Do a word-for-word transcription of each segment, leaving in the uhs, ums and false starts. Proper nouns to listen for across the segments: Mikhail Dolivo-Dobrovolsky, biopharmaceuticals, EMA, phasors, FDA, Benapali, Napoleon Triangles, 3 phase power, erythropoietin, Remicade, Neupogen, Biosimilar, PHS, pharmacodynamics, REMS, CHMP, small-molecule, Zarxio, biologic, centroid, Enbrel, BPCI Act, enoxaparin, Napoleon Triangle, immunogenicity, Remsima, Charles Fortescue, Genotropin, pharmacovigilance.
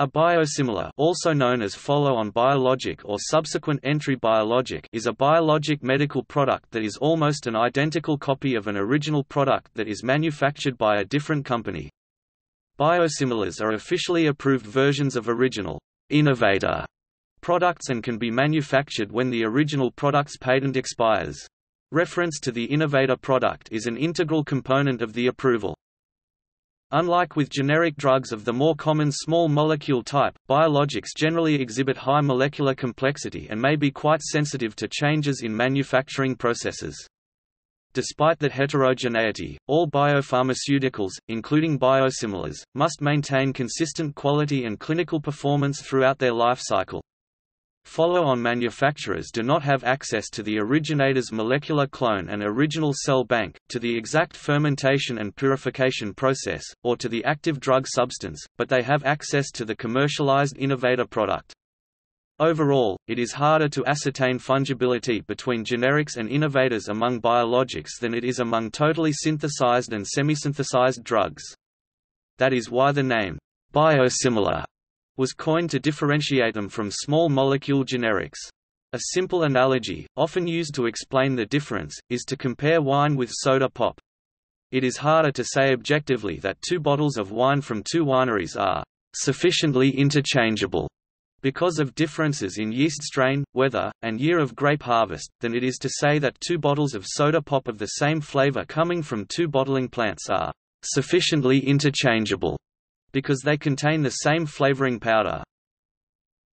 A biosimilar, also known as follow-on biologic or subsequent entry biologic, is a biologic medical product that is almost an identical copy of an original product that is manufactured by a different company. Biosimilars are officially approved versions of original innovator products and can be manufactured when the original product's patent expires. Reference to the innovator product is an integral component of the approval. Unlike with generic drugs of the more common small molecule type, biologics generally exhibit high molecular complexity and may be quite sensitive to changes in manufacturing processes. Despite that heterogeneity, all biopharmaceuticals, including biosimilars, must maintain consistent quality and clinical performance throughout their life cycle. Follow-on manufacturers do not have access to the originator's molecular clone and original cell bank, to the exact fermentation and purification process, or to the active drug substance, but they have access to the commercialized innovator product. Overall, it is harder to ascertain fungibility between generics and innovators among biologics than it is among totally synthesized and semi-synthesized drugs. That is why the name, biosimilar, was coined to differentiate them from small molecule generics. A simple analogy, often used to explain the difference, is to compare wine with soda pop. It is harder to say objectively that two bottles of wine from two wineries are sufficiently interchangeable because of differences in yeast strain, weather, and year of grape harvest, than it is to say that two bottles of soda pop of the same flavor coming from two bottling plants are sufficiently interchangeable, because they contain the same flavoring powder.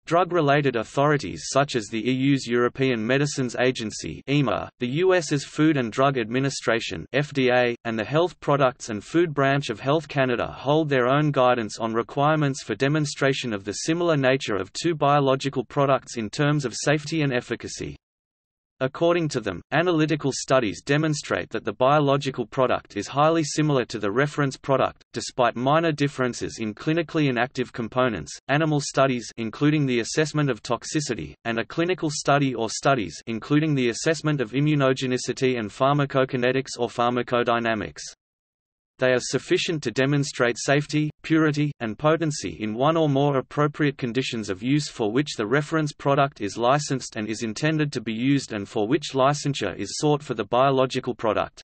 Drug-related authorities such as the E U's European Medicines Agency (E M A), the U S's Food and Drug Administration (F D A), and the Health Products and Food Branch of Health Canada hold their own guidance on requirements for demonstration of the similar nature of two biological products in terms of safety and efficacy. According to them, analytical studies demonstrate that the biological product is highly similar to the reference product, despite minor differences in clinically inactive components. Animal studies, including the assessment of toxicity, and a clinical study or studies, including the assessment of immunogenicity and pharmacokinetics or pharmacodynamics. They are sufficient to demonstrate safety, purity, and potency in one or more appropriate conditions of use for which the reference product is licensed and is intended to be used and for which licensure is sought for the biological product.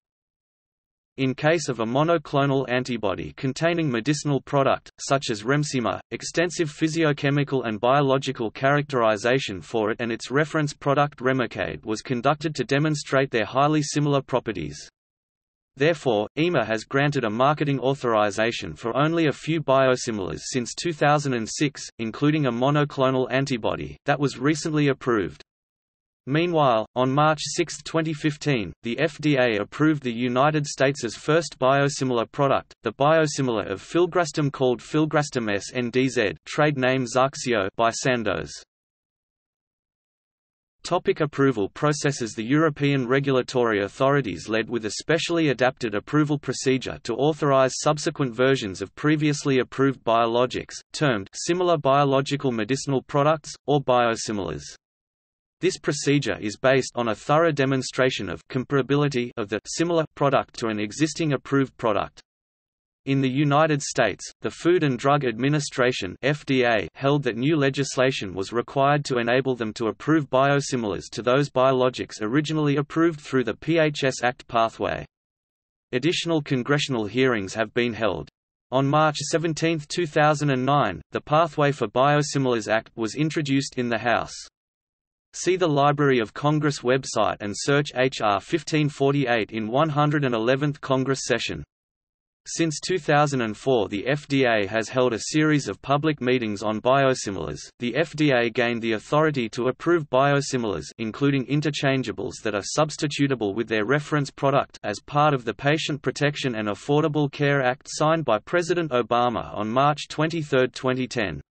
In case of a monoclonal antibody containing medicinal product, such as Remsima, extensive physiochemical and biological characterization for it and its reference product Remicade was conducted to demonstrate their highly similar properties. Therefore, E M A has granted a marketing authorization for only a few biosimilars since two thousand six, including a monoclonal antibody, that was recently approved. Meanwhile, on March sixth twenty fifteen, the F D A approved the United States' first biosimilar product, the biosimilar of Filgrastim called Filgrastim S N D Z, trade name Zarxio, by Sandoz. Topic approval processes. The European regulatory authorities led with a specially adapted approval procedure to authorize subsequent versions of previously approved biologics, termed similar biological medicinal products, or biosimilars. This procedure is based on a thorough demonstration of comparability of the similar product to an existing approved product. In the United States, the Food and Drug Administration (F D A) held that new legislation was required to enable them to approve biosimilars to those biologics originally approved through the P H S Act pathway. Additional congressional hearings have been held. On March seventeenth two thousand nine, the Pathway for Biosimilars Act was introduced in the House. See the Library of Congress website and search H R fifteen forty-eight in one hundred eleventh Congress session. Since two thousand four, the F D A has held a series of public meetings on biosimilars. The F D A gained the authority to approve biosimilars, including interchangeables that are substitutable with their reference product, as part of the Patient Protection and Affordable Care Act signed by President Obama on March twenty-third twenty ten.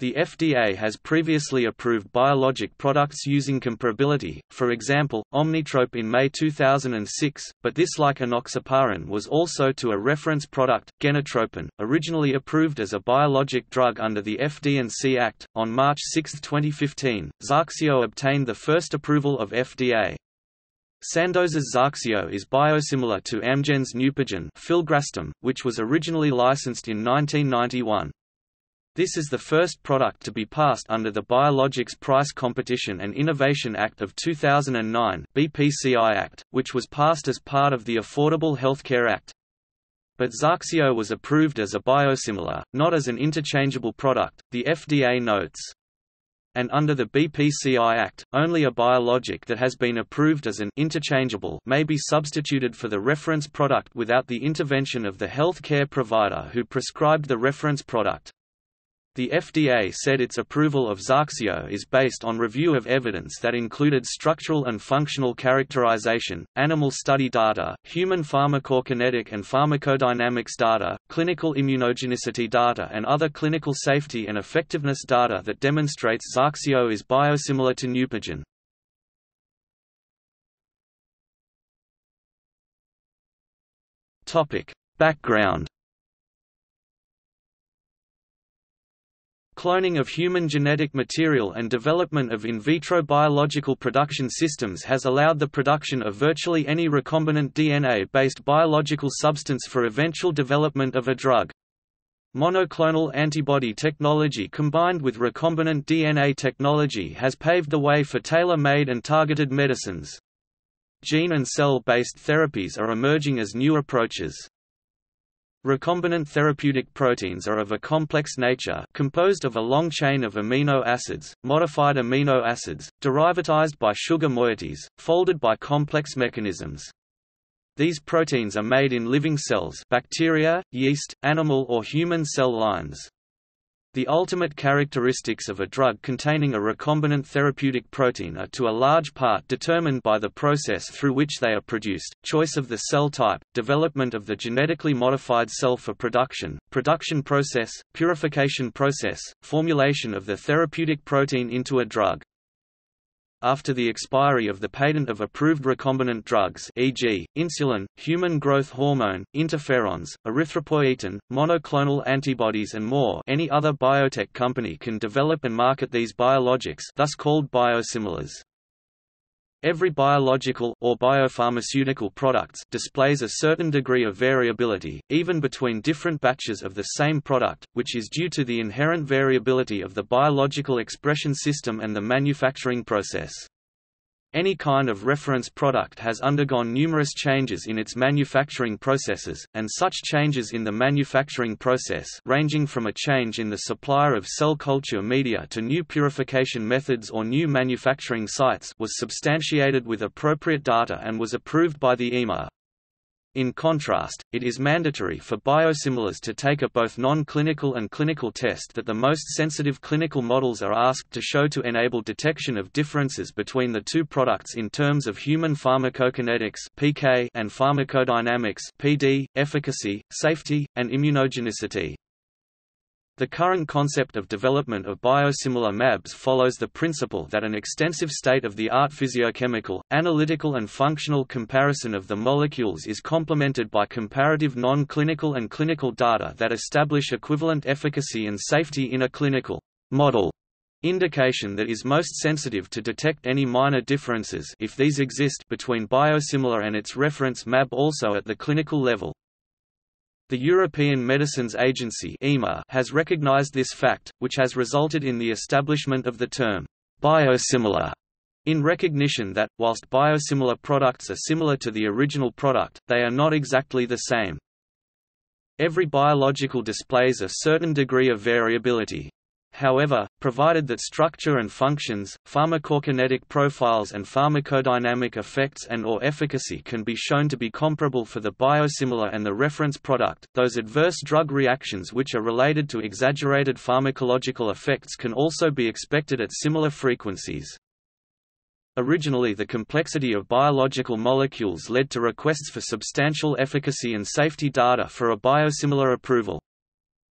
The F D A has previously approved biologic products using comparability, for example, Omnitrope in May two thousand six, but this, like enoxaparin, was also to a reference product, Genotropin, originally approved as a biologic drug under the F D and C Act. On March sixth twenty fifteen, Zarxio obtained the first approval of F D A. Sandoz's Zarxio is biosimilar to Amgen's Neupogen, Filgrastim, which was originally licensed in nineteen ninety-one. This is the first product to be passed under the Biologics Price Competition and Innovation Act of two thousand nine (B P C I Act), which was passed as part of the Affordable Healthcare Act. But Zarxio was approved as a biosimilar, not as an interchangeable product, the F D A notes. And under the B P C I Act, only a biologic that has been approved as an interchangeable may be substituted for the reference product without the intervention of the healthcare provider who prescribed the reference product. The F D A said its approval of Zarxio is based on review of evidence that included structural and functional characterization, animal study data, human pharmacokinetic and pharmacodynamics data, clinical immunogenicity data and other clinical safety and effectiveness data that demonstrates Zarxio is biosimilar to Neupogen. Topic: Background. Cloning of human genetic material and development of in vitro biological production systems has allowed the production of virtually any recombinant D N A-based biological substance for eventual development of a drug. Monoclonal antibody technology combined with recombinant D N A technology has paved the way for tailor-made and targeted medicines. Gene and cell-based therapies are emerging as new approaches. Recombinant therapeutic proteins are of a complex nature, composed of a long chain of amino acids, modified amino acids, derivatized by sugar moieties, folded by complex mechanisms. These proteins are made in living cells, bacteria, yeast, animal or human cell lines. The ultimate characteristics of a drug containing a recombinant therapeutic protein are to a large part determined by the process through which they are produced, choice of the cell type, development of the genetically modified cell for production, production process, purification process, formulation of the therapeutic protein into a drug. After the expiry of the patent of approved recombinant drugs, for example, insulin, human growth hormone, interferons, erythropoietin, monoclonal antibodies and more, any other biotech company can develop and market these biologics, thus called biosimilars. Every biological or biopharmaceutical products displays a certain degree of variability, even between different batches of the same product, which is due to the inherent variability of the biological expression system and the manufacturing process. Any kind of reference product has undergone numerous changes in its manufacturing processes, and such changes in the manufacturing process, ranging from a change in the supplier of cell culture media to new purification methods or new manufacturing sites, was substantiated with appropriate data and was approved by the E M A. In contrast, it is mandatory for biosimilars to take a both non-clinical and clinical test that the most sensitive clinical models are asked to show to enable detection of differences between the two products in terms of human pharmacokinetics (P K) and pharmacodynamics (P D), efficacy, safety, and immunogenicity. The current concept of development of biosimilar M A Bs follows the principle that an extensive state-of-the-art physiochemical, analytical and functional comparison of the molecules is complemented by comparative non-clinical and clinical data that establish equivalent efficacy and safety in a clinical model indication that is most sensitive to detect any minor differences, if these exist, between biosimilar and its reference M A B also at the clinical level. The European Medicines Agency (E M A) has recognized this fact, which has resulted in the establishment of the term biosimilar, in recognition that, whilst biosimilar products are similar to the original product, they are not exactly the same. Every biological displays a certain degree of variability. However, provided that structure and functions, pharmacokinetic profiles and pharmacodynamic effects and/or efficacy can be shown to be comparable for the biosimilar and the reference product, those adverse drug reactions which are related to exaggerated pharmacological effects can also be expected at similar frequencies. Originally, the complexity of biological molecules led to requests for substantial efficacy and safety data for a biosimilar approval.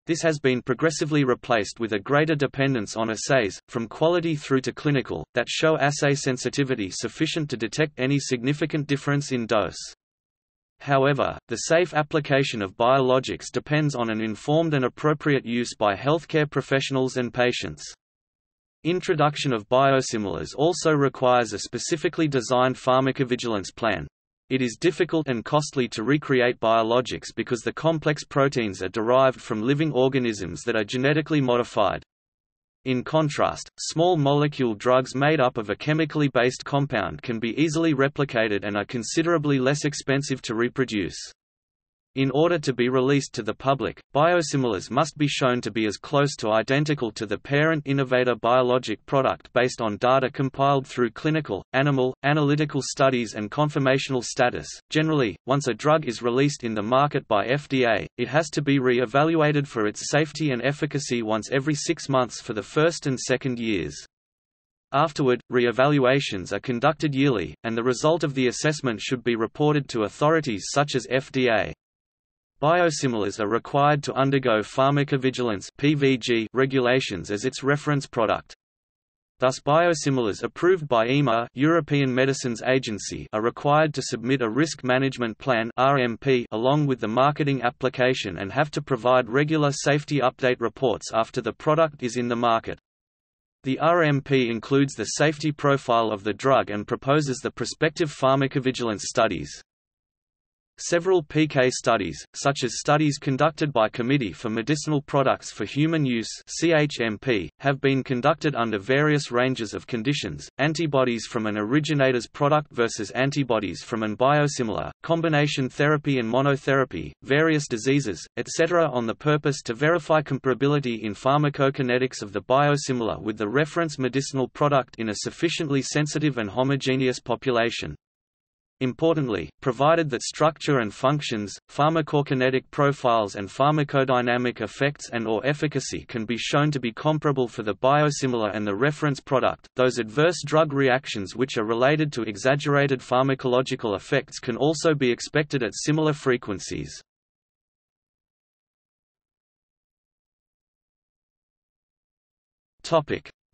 This has been progressively replaced with a greater dependence on assays, from quality through to clinical, that show assay sensitivity sufficient to detect any significant difference in dose. However, the safe application of biologics depends on an informed and appropriate use by healthcare professionals and patients. Introduction of biosimilars also requires a specifically designed pharmacovigilance plan. It is difficult and costly to recreate biologics because the complex proteins are derived from living organisms that are genetically modified. In contrast, small molecule drugs made up of a chemically based compound can be easily replicated and are considerably less expensive to reproduce. In order to be released to the public, biosimilars must be shown to be as close to identical to the parent innovator biologic product based on data compiled through clinical, animal, analytical studies and conformational status. Generally, once a drug is released in the market by F D A, it has to be re-evaluated for its safety and efficacy once every six months for the first and second years. Afterward, re-evaluations are conducted yearly, and the result of the assessment should be reported to authorities such as F D A. Biosimilars are required to undergo pharmacovigilance (P V G) regulations as its reference product. Thus biosimilars approved by E M A European Medicines Agency are required to submit a risk management plan (R M P) along with the marketing application and have to provide regular safety update reports after the product is in the market. The R M P includes the safety profile of the drug and proposes the prospective pharmacovigilance studies. Several P K studies, such as studies conducted by Committee for Medicinal Products for Human Use (C H M P), have been conducted under various ranges of conditions: antibodies from an originator's product versus antibodies from an biosimilar, combination therapy and monotherapy, various diseases, et cetera, on the purpose to verify comparability in pharmacokinetics of the biosimilar with the reference medicinal product in a sufficiently sensitive and homogeneous population. Importantly, provided that structure and functions, pharmacokinetic profiles and pharmacodynamic effects and/or efficacy can be shown to be comparable for the biosimilar and the reference product, those adverse drug reactions which are related to exaggerated pharmacological effects can also be expected at similar frequencies.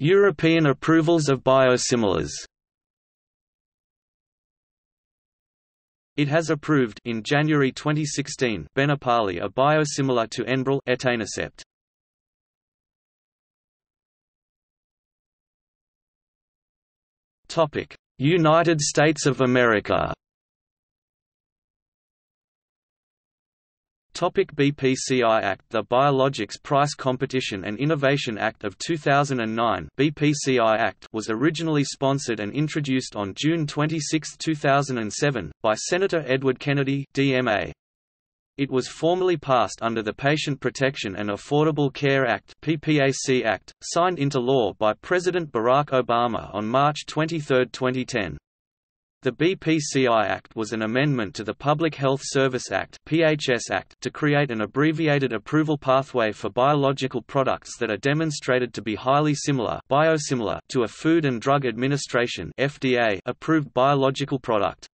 European approvals of biosimilars. It has approved in January twenty sixteen Benapali, a biosimilar to Enbrel etanercept. Topic: United States of America. Topic: B P C I Act. The Biologics Price Competition and Innovation Act of two thousand nine (B P C I Act) was originally sponsored and introduced on June twenty-sixth two thousand seven, by Senator Edward Kennedy D M A. It was formally passed under the Patient Protection and Affordable Care Act (P P A C Act), signed into law by President Barack Obama on March twenty-third twenty ten. The B P C I Act was an amendment to the Public Health Service Act (P H S Act) to create an abbreviated approval pathway for biological products that are demonstrated to be highly similar (biosimilar) to a Food and Drug Administration (F D A) approved biological product.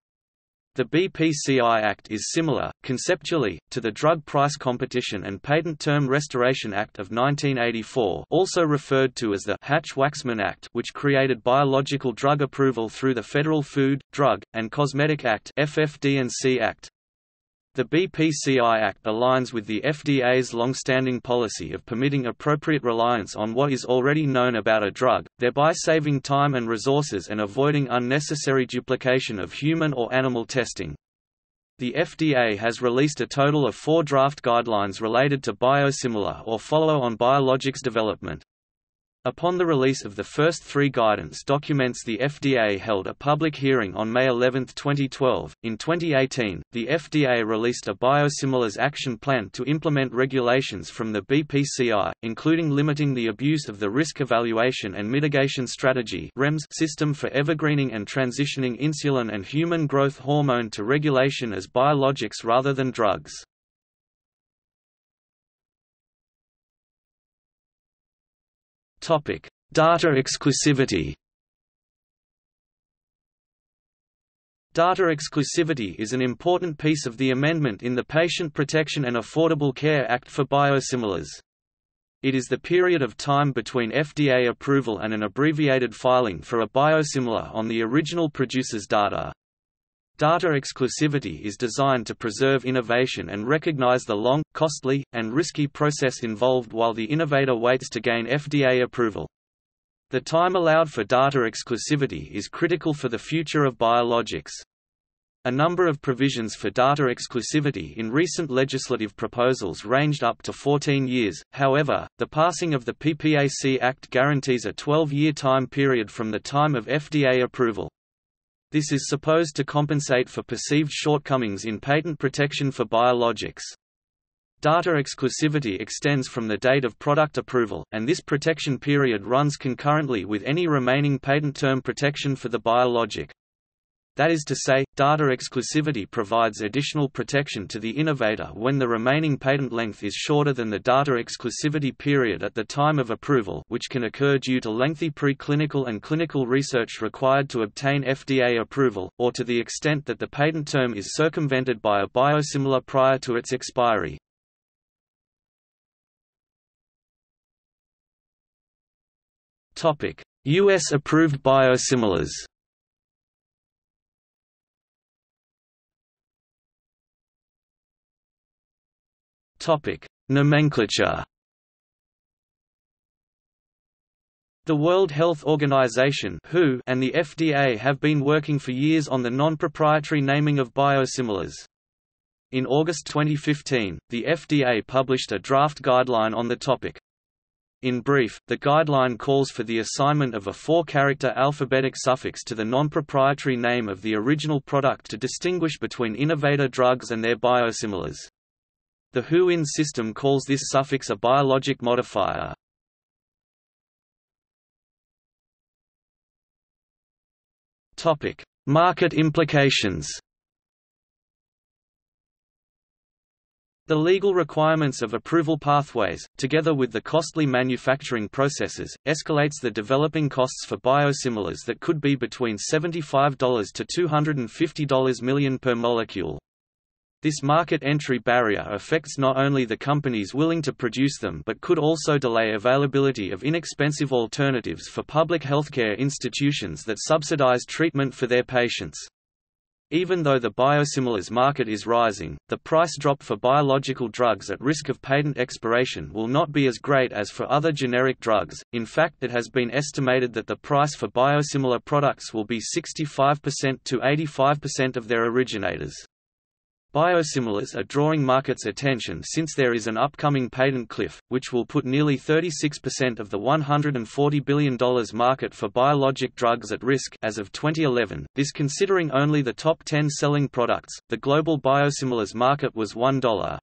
The B P C I Act is similar, conceptually, to the Drug Price Competition and Patent Term Restoration Act of nineteen eighty-four, also referred to as the Hatch-Waxman Act, which created biological drug approval through the Federal Food, Drug, and Cosmetic Act (F F D and C Act). The B P C I Act aligns with the F D A's long-standing policy of permitting appropriate reliance on what is already known about a drug, thereby saving time and resources and avoiding unnecessary duplication of human or animal testing. The F D A has released a total of four draft guidelines related to biosimilar or follow-on biologics development. Upon the release of the first three guidance documents, the F D A held a public hearing on May eleventh twenty twelve. In twenty eighteen, the F D A released a Biosimilars Action Plan to implement regulations from the B P C I, including limiting the abuse of the Risk Evaluation and Mitigation Strategy (R E M S) system for evergreening and transitioning insulin and human growth hormone to regulation as biologics rather than drugs. Topic: Data exclusivity. Data exclusivity is an important piece of the amendment in the Patient Protection and Affordable Care Act for biosimilars. It is the period of time between F D A approval and an abbreviated filing for a biosimilar on the original producer's data. Data exclusivity is designed to preserve innovation and recognize the long, costly, and risky process involved while the innovator waits to gain F D A approval. The time allowed for data exclusivity is critical for the future of biologics. A number of provisions for data exclusivity in recent legislative proposals ranged up to fourteen years, however, the passing of the B P C I Act guarantees a twelve-year time period from the time of F D A approval. This is supposed to compensate for perceived shortcomings in patent protection for biologics. Data exclusivity extends from the date of product approval, and this protection period runs concurrently with any remaining patent term protection for the biologic. That is to say, data exclusivity provides additional protection to the innovator when the remaining patent length is shorter than the data exclusivity period at the time of approval, which can occur due to lengthy preclinical and clinical research required to obtain F D A approval, or to the extent that the patent term is circumvented by a biosimilar prior to its expiry. U S-approved biosimilars. Nomenclature. The World Health Organization (W H O) and the F D A have been working for years on the non-proprietary naming of biosimilars. In August twenty fifteen, the F D A published a draft guideline on the topic. In brief, the guideline calls for the assignment of a four-character alphabetic suffix to the non-proprietary name of the original product to distinguish between innovator drugs and their biosimilars. The W H O I N system calls this suffix a biologic modifier. Topic: Market implications. The legal requirements of approval pathways, together with the costly manufacturing processes, escalates the developing costs for biosimilars that could be between seventy-five to two hundred fifty million dollars per molecule. This market entry barrier affects not only the companies willing to produce them but could also delay availability of inexpensive alternatives for public healthcare institutions that subsidize treatment for their patients. Even though the biosimilars market is rising, the price drop for biological drugs at risk of patent expiration will not be as great as for other generic drugs. In fact, it has been estimated that the price for biosimilar products will be sixty-five percent to eighty-five percent of their originators. Biosimilars are drawing markets' attention since there is an upcoming patent cliff, which will put nearly thirty-six percent of the one hundred forty billion dollars market for biologic drugs at risk as of twenty eleven. This considering only the top ten selling products. The global biosimilars market was one dollar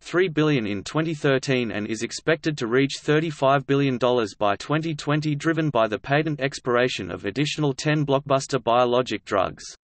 three billion dollars in twenty thirteen and is expected to reach thirty-five billion dollars by twenty twenty, driven by the patent expiration of additional ten blockbuster biologic drugs.